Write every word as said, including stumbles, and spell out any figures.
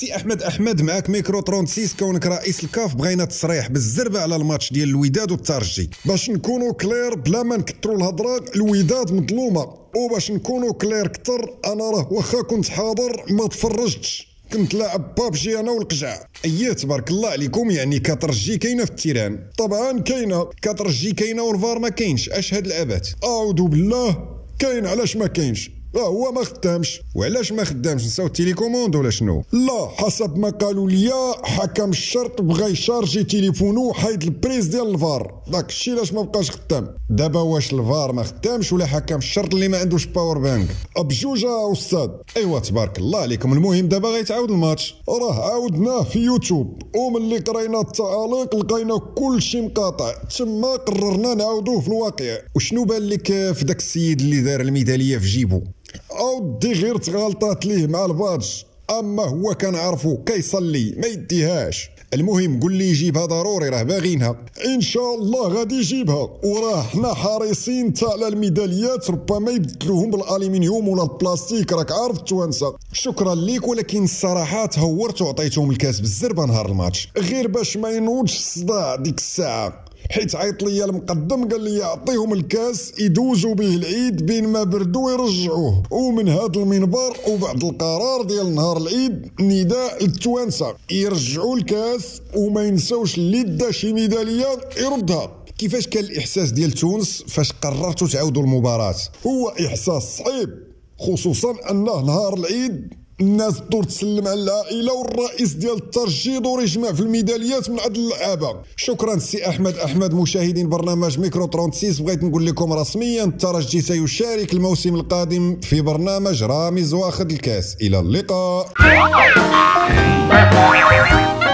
سي احمد احمد معاك ميكرو ستة وثلاثين، كونك رئيس الكاف بغينا تصريح بالزربه على الماتش ديال الوداد والترجي. باش نكونوا كلير بلا ما نكثروا الهضره، الوداد مظلومه. وباش نكونوا كلير كثر، انا راه واخا كنت حاضر ما تفرجتش، كنت لاعب بابجي انا والقجعه. اييه تبارك الله عليكم، يعني كترجي كاينه في التيران، طبعا كاينه كترجي كاينه والفار ما كاينش. اش هاد الابات، اعوذ بالله. كاين علاش ما كاينش؟ لا هو ما خدامش. وعلاش ما خدامش؟ نساو التيليكوموند ولا شنو؟ لا حسب ما قالوا لي حكم الشرط بغا يشارجي تيليفونو وحايد البريز ديال الفار، داك الشيء علاش ما بقاش خدام. دابا واش الفار ما خدامش ولا حكم الشرط اللي ما عندوش باور بانك؟ بجوجه استاذ. ايوا تبارك الله عليكم. المهم دابا غيتعاود الماتش، راه عاودناه في يوتيوب، وملي قرينا التعاليق لقينا كلشي مقاطع، تما قررنا نعاودوه في الواقع. وشنو بان لك في داك السيد اللي دار الميداليه في جيبو؟ اودي غير تغلطات ليه مع البادج، اما هو كان عرفو كيصلي ما يديهاش. المهم قول لي يجيبها ضروري، راه باغينها ان شاء الله غادي يجيبها، وراه حنا حريصين تا على الميداليات، ربما يبدلوهم بالالومنيوم ولا البلاستيك، راك عارف التوانسه. شكرا ليك، ولكن الصراحه تهورت وعطيتهم الكاس بالزربه نهار الماتش، غير باش ما ينوضش الصداع ديك الساعه، حيت عيط ليا المقدم قال لي يعطيهم الكاس يدوزوا به العيد بين ما بردوا يرجعوه. ومن هذا المنبر وبعد القرار ديال نهار العيد، نداء للتوانسه يرجعوا الكاس وما ينساوش اللي دا شي ميداليه يردها. كيفاش كان الاحساس ديال تونس فاش قررتوا تعاودوا المباراه؟ هو احساس صعيب، خصوصا انه نهار العيد الناس تدور تسلم على العائله، والرئيس ديال الترجي دور يجمع في الميداليات من عند اللعابه. شكرا سي احمد احمد. مشاهدين برنامج ميكرو ستة وثلاثين، بغيت نقول لكم رسميا الترجي سيشارك الموسم القادم في برنامج رامز واخذ الكاس. الى اللقاء.